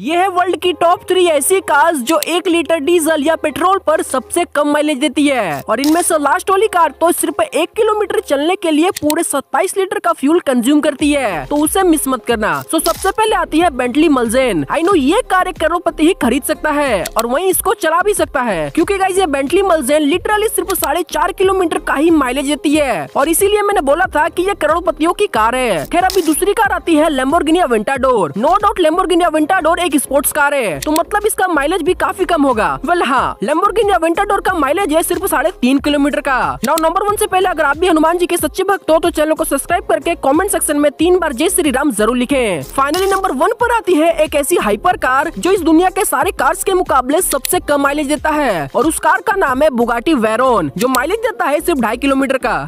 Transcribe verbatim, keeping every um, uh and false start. ये है वर्ल्ड की टॉप थ्री ऐसी कार्स जो एक लीटर डीजल या पेट्रोल पर सबसे कम माइलेज देती है और इनमें से लास्ट वाली कार तो सिर्फ एक किलोमीटर चलने के लिए पूरे सत्ताईस लीटर का फ्यूल कंज्यूम करती है, तो उसे मिस मत करना। तो सबसे पहले आती है बेंटली मल्सेन। आई नो ये कार एक करोड़पति ही खरीद सकता है और वही इसको चला भी सकता है, क्यूँकी गाइस ये बेंटली मल्सेन लिटरली सिर्फ साढ़े चार किलोमीटर का ही माइलेज देती है और इसीलिए मैंने बोला था की ये करोड़पतियों की कार है। खैर अभी दूसरी कार आती है Lamborghini Aventador. No doubt Lamborghini Aventador एक स्पोर्ट्स कार है, तो मतलब इसका माइलेज भी काफी कम होगा। वेल हाँ, लैम्बोर्गिनी एवेंटाडोर का माइलेज है सिर्फ साढ़े तीन किलोमीटर का। नाउ नंबर वन से पहले अगर आप भी हनुमान जी के सच्चे भक्त हो तो चैनल को सब्सक्राइब करके कमेंट सेक्शन में तीन बार जय श्री राम जरूर लिखें। फाइनली नंबर वन पर आती है एक ऐसी हाइपर कार जो इस दुनिया के सारे कार्स के मुकाबले सबसे कम माइलेज देता है और उस कार का नाम है बुगाटी वेरोन, जो माइलेज देता है सिर्फ ढाई किलोमीटर का।